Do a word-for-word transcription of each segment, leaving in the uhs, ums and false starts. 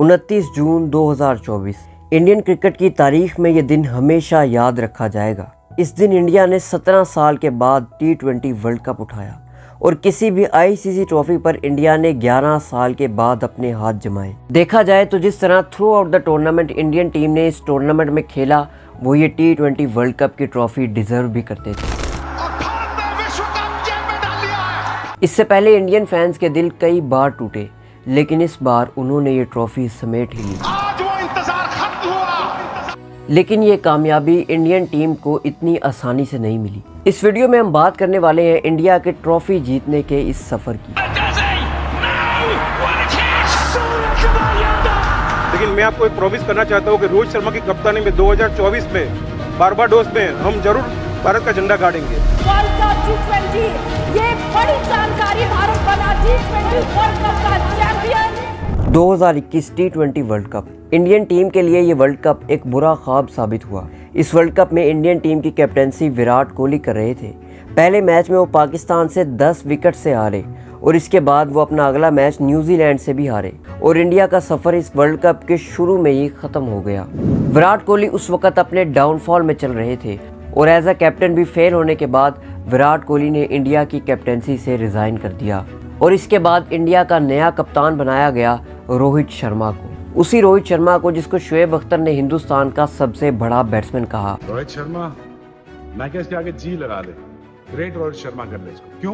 उनतीस जून दो हज़ार चौबीस। इंडियन क्रिकेट की तारीख में ये दिन हमेशा याद रखा जाएगा। इस दिन इंडिया ने सत्रह साल के बाद टी ट्वेंटी वर्ल्ड कप उठाया और किसी भी आईसीसी ट्रॉफी पर इंडिया ने ग्यारह साल के बाद अपने हाथ जमाए। देखा जाए तो जिस तरह throughout the tournament Indian team ने इस टूर्नामेंट में खेला, वो ये टी ट्वेंटी वर्ल्ड कप की ट्रॉफी डिजर्व भी करते थे। इससे पहले इंडियन फैंस के दिल कई बार टूटे, लेकिन इस बार उन्होंने ये ट्रॉफी समेट ही ली। लेकिन ये कामयाबी इंडियन टीम को इतनी आसानी से नहीं मिली। इस वीडियो में हम बात करने वाले हैं इंडिया के ट्रॉफी जीतने के इस सफर की। लेकिन मैं आपको एक प्रॉमिस करना चाहता हूँ कि रोहित शर्मा की कप्तानी में दो हज़ार चौबीस में बारबाडोस में हम जरूर भारत का झंडा गाड़ेंगे। वर्ल्ड कप टी ट्वेंटी ये बड़ी जानकारी, भारत बना टी ट्वेंटी वर्ल्ड कप का चैंपियन। दो हज़ार इक्कीस T twenty world cup Indian team के लिए ये वर्ल्ड कप एक बुरा ख्वाब साबित हुआ। इस वर्ल्ड कप में इंडियन टीम की कैप्टेंसी विराट कोहली कर रहे थे। पहले मैच में वो पाकिस्तान से दस विकेट से हारे और इसके बाद वो अपना अगला मैच न्यूजीलैंड से भी हारे और इंडिया का सफर इस वर्ल्ड कप के शुरू में ही खत्म हो गया। विराट कोहली उस वक्त अपने डाउनफॉल में चल रहे थे और एज अ कैप्टन भी फेल होने के बाद विराट कोहली ने इंडिया की कैप्टेंसी से रिजाइन कर दिया और इसके बाद इंडिया का नया कप्तान बनाया गया रोहित शर्मा को। उसी रोहित शर्मा को जिसको शुएब अख्तर ने हिंदुस्तान का सबसे बड़ा बैट्समैन कहा। रोहित शर्मा मैं क्या इसके आगे जी लगा दे, ग्रेट रोहित शर्मा कर ले इसको। क्यों?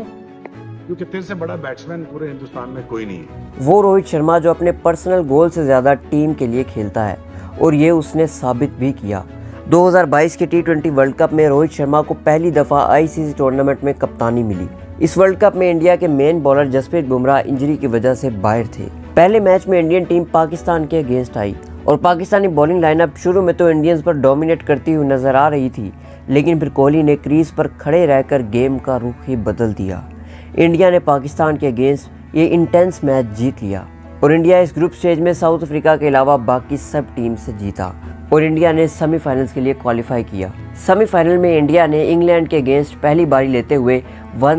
क्योंकि तेरे से बड़ा बैट्समैन पूरे हिंदुस्तान में कोई नहीं है। वो रोहित शर्मा जो अपने पर्सनल गोल से ज्यादा टीम के लिए खेलता है और ये उसने साबित भी किया। दो हज़ार बाईस के टी ट्वेंटी वर्ल्ड कप में रोहित शर्मा को पहली दफा आईसीसी टूर्नामेंट में कप्तानी मिली। इस वर्ल्ड कप में इंडिया के main bowler Jasprit Bumrah injury की वजह से बाहर थे। पहले मैच में इंडियन टीम पाकिस्तान के अगेंस्ट आई और पाकिस्तानी बॉलिंग लाइनअप शुरू में तो इंडियंस पर डोमिनेट करती हुई नजर आ रही थी, लेकिन फिर कोहली ने क्रीज पर खड़े रहकर गेम का रुख ही बदल दिया। इंडिया ने पाकिस्तान के अगेंस्ट ये इंटेंस मैच जीत लिया और इंडिया इस ग्रुप स्टेज में साउथ अफ्रीका के अलावा बाकी सब टीम से जीता और इंडिया ने सेमीफाइनल्स के लिए क्वालिफाई किया। सेमीफाइनल में इंडिया ने इंग्लैंड के अगेंस्ट पहली बारी लेते हुए एक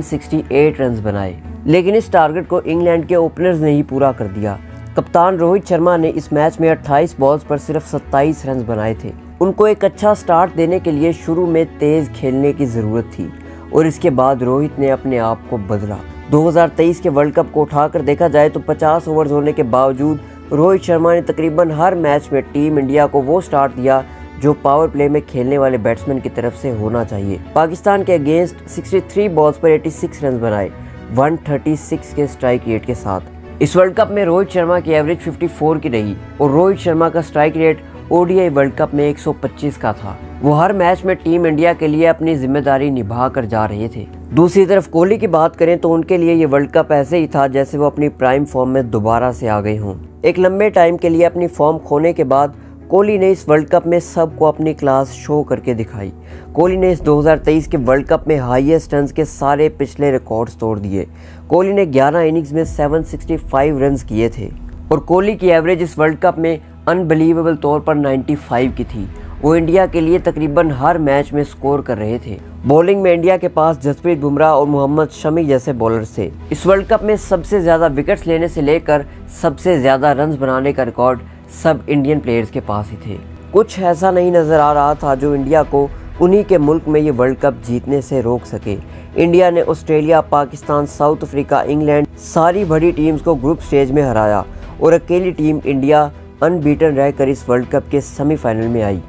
सौ अड़सठ रन बनाए, लेकिन इस टारगेट को इंग्लैंड के ओपनर्स ने ही पूरा कर दिया। कप्तान रोहित शर्मा ने इस मैच में अट्ठाईस बॉल्स पर सिर्फ सत्ताईस रन बनाए थे। उनको एक अच्छा स्टार्ट देने के लिए शुरू में तेज खेलने की जरूरत थी और इसके बाद रोहित ने अपने आप को बदला। दो हज़ार तेईस के वर्ल्ड कप को उठाकर देखा जाए तो पचास ओवर्स होने के बावजूद रोहित शर्मा ने तकरीबन हर मैच में टीम इंडिया को वो स्टार्ट दिया जो पावर प्ले में खेलने वाले बैट्समैन की तरफ से होना चाहिए। पाकिस्तान के अगेंस्ट तिरसठ बॉल्स पर छियासी रन बनाए एक सौ छत्तीस के स्ट्राइक रेट के साथ। इस वर्ल्ड कप में रोहित शर्मा की एवरेज चौवन की रही और रोहित शर्मा का strike rate ODI World cup में एक सौ पच्चीस का था। वो हर मैच में टीम इंडिया के लिए अपनी जिम्मेदारी निभा कर जा रहे थे। दूसरी तरफ कोहली की बात करें तो उनके लिए ये वर्ल्ड कप ऐसे ही था जैसे वो अपनी प्राइम फॉर्म में दोबारा से आ गए हों। एक लंबे टाइम के लिए अपनी फॉर्म खोने के बाद कोहली ने इस वर्ल्ड कप में सबको अपनी क्लास शो करके दिखाई। कोहली ने इस दो हज़ार तेईस के वर्ल्ड कप में हाईएस्ट रन के सारे पिछले रिकॉर्ड्स तोड़ दिए। कोहली ने ग्यारह इनिंग्स में सात सौ पैंसठ रन किए थे और कोहली की एवरेज इस वर्ल्ड कप में अनबिलीवेबल तौर पर पचानवे की थी। वो इंडिया के लिए तकरीबन हर मैच में स्कोर कर रहे थे। बॉलिंग में इंडिया के पास जसप्रीत बुमराह और मोहम्मद शमी जैसे बॉलर्स थे। इस वर्ल्ड कप में सबसे ज्यादा विकेट्स लेने से लेकर सबसे ज्यादा रन बनाने का रिकॉर्ड सब इंडियन प्लेयर्स के पास ही थे। कुछ ऐसा नहीं नजर आ रहा था जो इंडिया को उन्हीं के मुल्क में ये वर्ल्ड कप जीतने से रोक सके। इंडिया ने Australia, Pakistan, South Africa, England सारी बड़ी टीम्स को ग्रुप स्टेज में हराया और अकेली टीम इंडिया अनबीटन रहकर इस वर्ल्ड कप के सेमीफाइनल में आई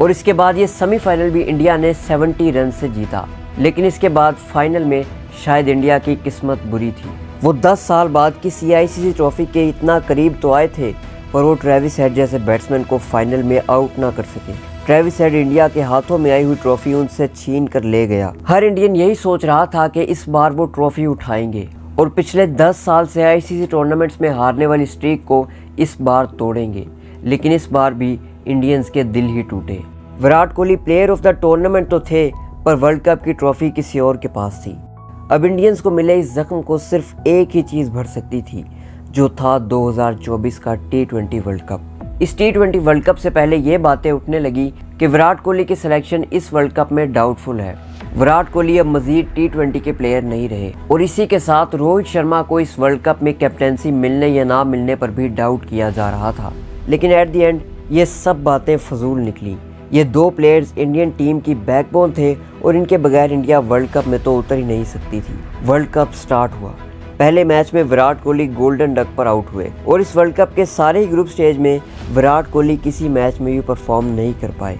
और इसके बाद ये सेमीफाइनल भी इंडिया ने सत्तर रन से जीता। लेकिन इसके बाद फाइनल में शायद इंडिया की किस्मत बुरी थी। वो दस साल बाद किसी आईसीसी ट्रॉफी के इतना करीब तो आए थे पर वो ट्रेविस हेड जैसे बैट्समैन को फाइनल में आउट ना कर सके। ट्रेविस हेड इंडिया के हाथों में आई हुई ट्रॉफी उनसे छीन कर ले गया। हर इंडियन यही सोच रहा था कि इस बार वो ट्रॉफी उठाएंगे और पिछले दस साल से आईसीसी टूर्नामेंट्स में हारने वाली स्ट्रीक को इस बार तोड़ेंगे, लेकिन इस बार भी इंडियंस के दिल ही टूटे। Virat Kohli player of the tournament तो थे पर वर्ल्ड कप की ट्रॉफी किसी और के पास थी। अब इंडियंस को मिले इस जख्म को सिर्फ एक ही चीज़ भर सकती थी जो था दो हज़ार चौबीस का टी ट्वेंटी वर्ल्ड कप। इस टी ट्वेंटी वर्ल्ड कप से पहले ये बातें उठने लगी कि विराट कोहली की सिलेक्शन इस वर्ल्ड कप में डाउटफुल है। विराट कोहली अब मजीद टी ट्वेंटी के प्लेयर नहीं रहे और इसी के साथ रोहित शर्मा को इस वर्ल्ड कप में कैप्टेंसी मिलने या ना मिलने पर भी डाउट किया जा रहा था, लेकिन एट द एंड ये सब बातें फजूल निकली। ये दो प्लेयर्स इंडियन टीम की बैकबोन थे और इनके बगैर इंडिया वर्ल्ड कप में तो उतर ही नहीं सकती थी। वर्ल्ड कप स्टार्ट हुआ, पहले मैच में विराट कोहली गोल्डन डक पर आउट हुए और इस वर्ल्ड कप के सारे ही ग्रुप स्टेज में विराट कोहली किसी मैच में भी परफॉर्म नहीं कर पाए,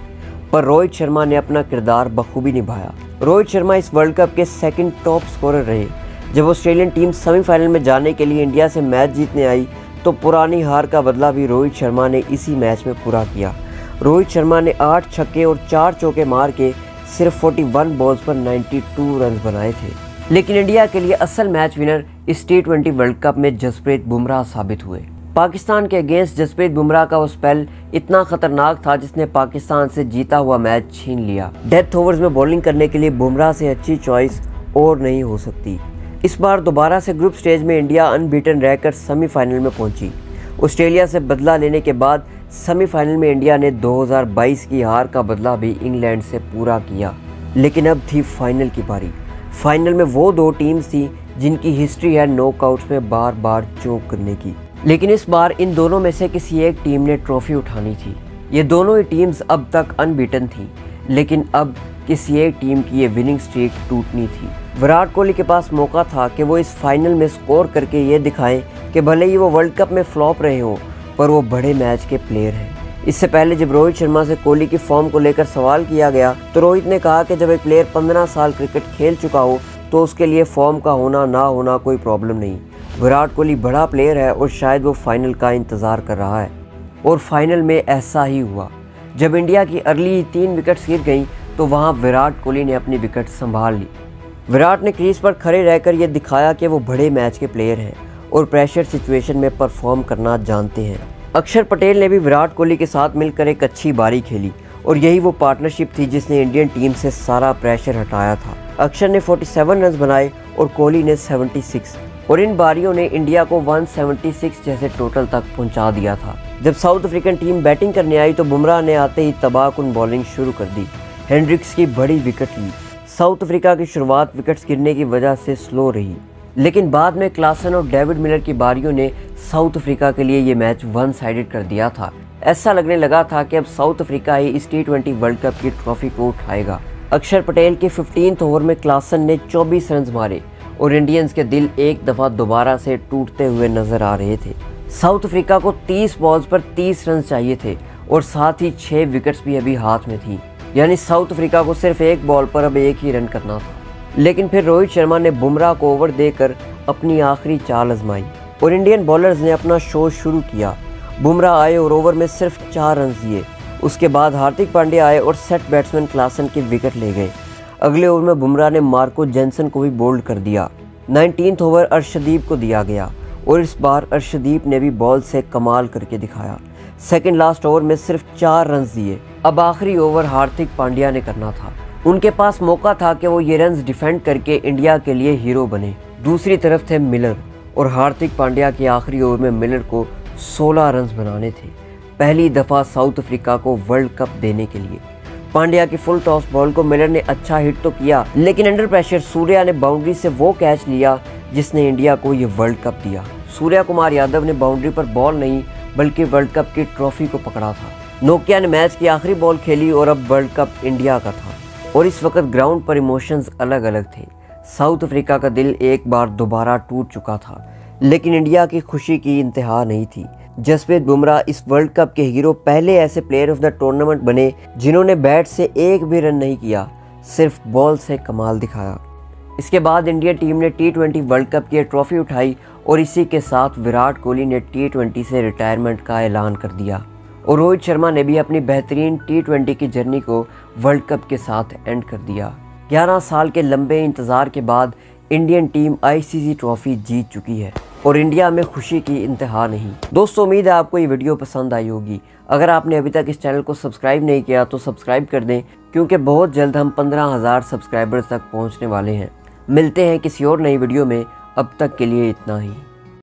पर रोहित शर्मा ने अपना किरदार बखूबी निभाया। रोहित शर्मा इस वर्ल्ड कप के सेकंड टॉप स्कोरर रहे। जब ऑस्ट्रेलियन टीम सेमीफाइनल में जाने के लिए इंडिया से मैच जीतने आई तो पुरानी हार का बदला भी रोहित शर्मा ने इसी मैच में पूरा किया। रोहित शर्मा ने आठ छक्के और चार चौके मार के सिर्फ इकतालीस बॉल्स पर बानवे रन बनाए थे, लेकिन इंडिया के लिए असल मैच विनर इस टी ट्वेंटी वर्ल्ड कप में जसप्रीत बुमराह साबित हुए। पाकिस्तान के अगेंस्ट जसप्रीत बुमराह का वो स्पेल इतना खतरनाक था जिसने पाकिस्तान से जीता हुआ मैच छीन लिया। डेथ ओवर्स में बॉलिंग करने के लिए बुमराह से अच्छी चॉइस और नहीं हो सकती। इस बार दोबारा से ग्रुप स्टेज में इंडिया अनबीटन रहकर सेमीफाइनल में पहुंची। ऑस्ट्रेलिया से बदला लेने के बाद सेमीफाइनल में इंडिया ने दो हज़ार बाईस की हार का बदला भी इंग्लैंड से पूरा किया, लेकिन अब थी फाइनल की पारी। फाइनल में वो दो टीम्स थी जिनकी हिस्ट्री है नॉकआउट्स में बार बार चोक करने की, लेकिन इस बार इन दोनों में से किसी एक टीम ने ट्रॉफी उठानी थी। ये दोनों ही टीम्स अब तक अनबीटन थी, लेकिन अब किसी एक टीम की ये विनिंग स्ट्रीक टूटनी थी। विराट कोहली के पास मौका था कि वो इस फाइनल में स्कोर करके ये दिखाएं कि भले ही वो वर्ल्ड कप में फ्लॉप रहे हों पर वो बड़े मैच के प्लेयर हैं। इससे पहले जब रोहित शर्मा से कोहली की फॉर्म को लेकर सवाल किया गया तो रोहित ने कहा कि जब एक प्लेयर पंद्रह साल क्रिकेट खेल चुका हो तो उसके लिए फॉर्म का होना ना होना कोई प्रॉब्लम नहीं। विराट कोहली बड़ा प्लेयर है और शायद वो फाइनल का इंतज़ार कर रहा है, और फाइनल में ऐसा ही हुआ। जब इंडिया की अर्ली तीन विकेट्स गिर गई तो वहाँ विराट कोहली ने अपनी विकेट संभाल ली। विराट ने क्रीज पर खड़े रहकर यह दिखाया कि वो बड़े मैच के प्लेयर हैं और प्रेशर सिचुएशन में परफॉर्म करना जानते हैं। अक्षर पटेल ने भी विराट कोहली के साथ मिलकर एक अच्छी बारी खेली और यही वो पार्टनरशिप थी जिसने इंडियन टीम से सारा प्रेशर हटाया था। अक्षर ने सैंतालीस रन बनाए और कोहली ने छिहत्तर, और इन बारियों ने इंडिया को एक सौ छिहत्तर जैसे टोटल तक पहुंचा दिया था। जब साउथ अफ्रीकन टीम बैटिंग करने आई तो बुमराह ने आते ही तबाहकुन बॉलिंग शुरू कर दी। हेनरिक्स की बड़ी विकेट ली। साउथ अफ्रीका की शुरुआत विकेट्स गिरने की वजह से स्लो रही, लेकिन बाद में क्लासन और डेविड मिलर की बारियों ने साउथ अफ्रीका के लिए ये मैच वन साइडेड कर दिया था। ऐसा लगने लगा था कि अब साउथ अफ्रीका ही इस टी ट्वेंटी वर्ल्ड कप की ट्रॉफी को उठाएगा। अक्षर पटेल के फिफ्टींथ ओवर में क्लासन ने चौबीस रन मारे और इंडियंस के दिल एक दफ़ा दोबारा से टूटते हुए नजर आ रहे थे। साउथ अफ्रीका को तीस बॉल्स पर तीस रन चाहिए थे और साथ ही छः विकेट्स भी अभी हाथ में थी, यानी साउथ अफ्रीका को सिर्फ एक बॉल पर अब एक ही रन करना था। लेकिन फिर रोहित शर्मा ने बुमराह को ओवर देकर अपनी आखिरी चाल आजमाई और इंडियन बॉलर्स ने अपना शो शुरू किया। बुमराह आए और ओवर में सिर्फ चार रन दिए। उसके बाद हार्दिक पांड्या आए और सेट बैट्समैन क्लासन की विकेट ले गए। अगले ओवर में बुमराह ने मार्को जेनसन को भी बोल्ड कर दिया। नाइनटीन्थ ओवर अर्शदीप को दिया गया और इस बार अर्शदीप ने भी बॉल से कमाल करके दिखाया। सेकंड लास्ट ओवर में सिर्फ चार रन दिए। अब आखिरी ओवर हार्दिक पांड्या ने करना था। उनके पास मौका था कि वो ये रन डिफेंड करके इंडिया के लिए हीरो बने। दूसरी तरफ थे मिलर और हार्दिक पांड्या के आखिरी ओवर में मिलर को सोलह रन बनाने थे, पहली दफ़ा साउथ अफ्रीका को वर्ल्ड कप देने के लिए। पांड्या की फुल टॉस बॉल को मिलर ने अच्छा हिट तो किया, लेकिन अंडर प्रेशर सूर्या ने बाउंड्री से वो कैच लिया जिसने इंडिया को ये वर्ल्ड कप दिया। सूर्यकुमार यादव ने बाउंड्री पर बॉल नहीं बल्कि वर्ल्ड कप की ट्रॉफी को पकड़ा था। नोकिया ने मैच की आखिरी बॉल खेली और अब वर्ल्ड कप इंडिया का था, और इस वक्त ग्राउंड पर इमोशंस अलग अलग थे। साउथ अफ्रीका का दिल एक बार दोबारा टूट चुका था, लेकिन इंडिया की खुशी की इंतहा नहीं थी। जसप्रीत बुमराह इस वर्ल्ड कप के हीरो पहले ऐसे प्लेयर ऑफ द टूर्नामेंट बने जिन्होंने बैट से एक भी रन नहीं किया, सिर्फ बॉल से कमाल दिखाया। इसके बाद इंडिया टीम ने टी ट्वेंटी वर्ल्ड कप की ट्रॉफी उठाई और इसी के साथ विराट कोहली ने टी ट्वेंटी से रिटायरमेंट का ऐलान कर दिया, और रोहित शर्मा ने भी अपनी बेहतरीन टी ट्वेंटी की जर्नी को वर्ल्ड कप के साथ एंड कर दिया। ग्यारह साल के लंबे इंतज़ार के बाद Indian team I C C trophy जीत चुकी है और इंडिया में खुशी की इंतहा नहीं। दोस्तों, उम्मीद है आपको ये वीडियो पसंद आई होगी। अगर आपने अभी तक इस चैनल को सब्सक्राइब नहीं किया तो सब्सक्राइब कर दें, क्योंकि बहुत जल्द हम पंद्रह हज़ार सब्सक्राइबर्स तक पहुँचने वाले हैं। मिलते हैं किसी और नई वीडियो में, अब तक के लिए इतना ही।